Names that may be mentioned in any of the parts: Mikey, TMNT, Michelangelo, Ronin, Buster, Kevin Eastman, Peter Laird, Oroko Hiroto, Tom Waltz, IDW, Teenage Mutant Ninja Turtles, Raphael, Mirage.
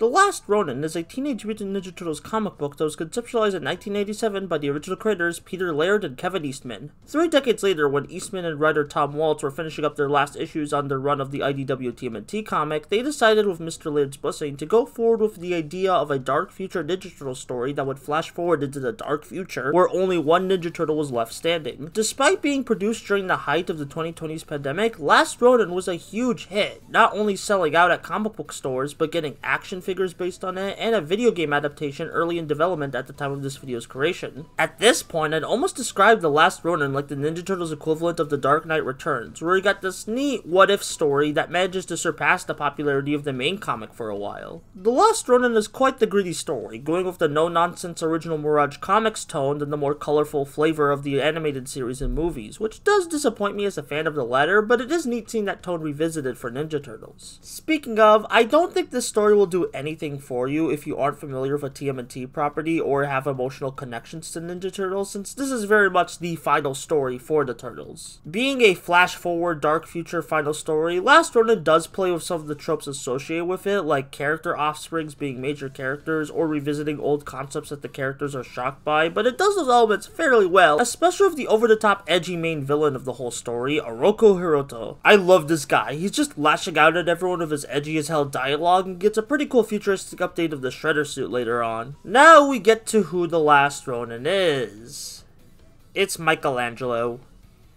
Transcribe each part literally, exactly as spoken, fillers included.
The Last Ronin is a Teenage Mutant Ninja Turtles comic book that was conceptualized in nineteen eighty-seven by the original creators Peter Laird and Kevin Eastman. Three decades later, when Eastman and writer Tom Waltz were finishing up their last issues on their run of the I D W T M N T comic, they decided, with Mister Laird's blessing, to go forward with the idea of a dark future Ninja Turtle story that would flash forward into the dark future, where only one Ninja Turtle was left standing. Despite being produced during the height of the twenty twenties pandemic, Last Ronin was a huge hit, not only selling out at comic book stores, but getting action figures figures based on it, and a video game adaptation early in development at the time of this video's creation. At this point, I'd almost describe The Last Ronin like the Ninja Turtles equivalent of The Dark Knight Returns, where we got this neat what-if story that manages to surpass the popularity of the main comic for a while. The Last Ronin is quite the gritty story, going with the no-nonsense original Mirage comics tone and the more colorful flavor of the animated series and movies, which does disappoint me as a fan of the latter, but it is neat seeing that tone revisited for Ninja Turtles. Speaking of, I don't think this story will do anything anything for you if you aren't familiar with a T M N T property or have emotional connections to Ninja Turtles, since this is very much the final story for the Turtles. Being a flash-forward, dark future final story, Last Ronin does play with some of the tropes associated with it, like character offsprings being major characters or revisiting old concepts that the characters are shocked by, but it does those elements fairly well, especially with the over-the-top edgy main villain of the whole story, Oroko Hiroto. I love this guy. He's just lashing out at everyone with his edgy-as-hell dialogue and gets a pretty cool futuristic update of the Shredder suit later on. Now we get to who the Last Ronin is. It's Michelangelo.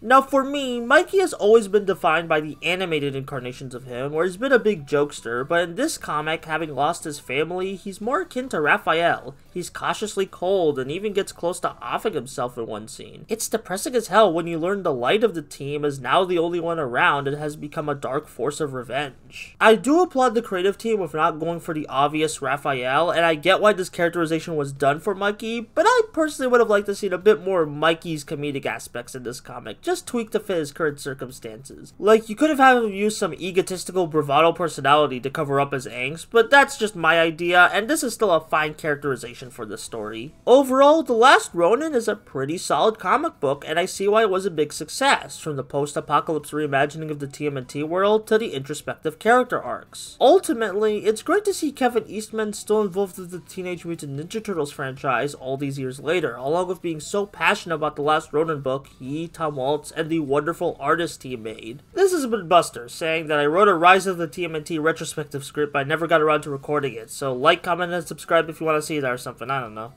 Now for me, Mikey has always been defined by the animated incarnations of him, where he's been a big jokester, but in this comic, having lost his family, he's more akin to Raphael. He's cautiously cold and even gets close to offing himself in one scene. It's depressing as hell when you learn the light of the team is now the only one around and has become a dark force of revenge. I do applaud the creative team with not going for the obvious Raphael, and I get why this characterization was done for Mikey, but I personally would have liked to see a bit more of Mikey's comedic aspects in this comic, just Just tweak to fit his current circumstances. Like, you could have had him use some egotistical bravado personality to cover up his angst, but that's just my idea, and this is still a fine characterization for this story. Overall, The Last Ronin is a pretty solid comic book, and I see why it was a big success, from the post-apocalypse reimagining of the T M N T world to the introspective character arcs. Ultimately, it's great to see Kevin Eastman still involved with the Teenage Mutant Ninja Turtles franchise all these years later, along with being so passionate about The Last Ronin book he, Tom Waltz, and the wonderful artist he made. This has been Buster, saying that I wrote a Rise of the T M N T retrospective script but I never got around to recording it, so like, comment, and subscribe if you want to see that or something, I don't know.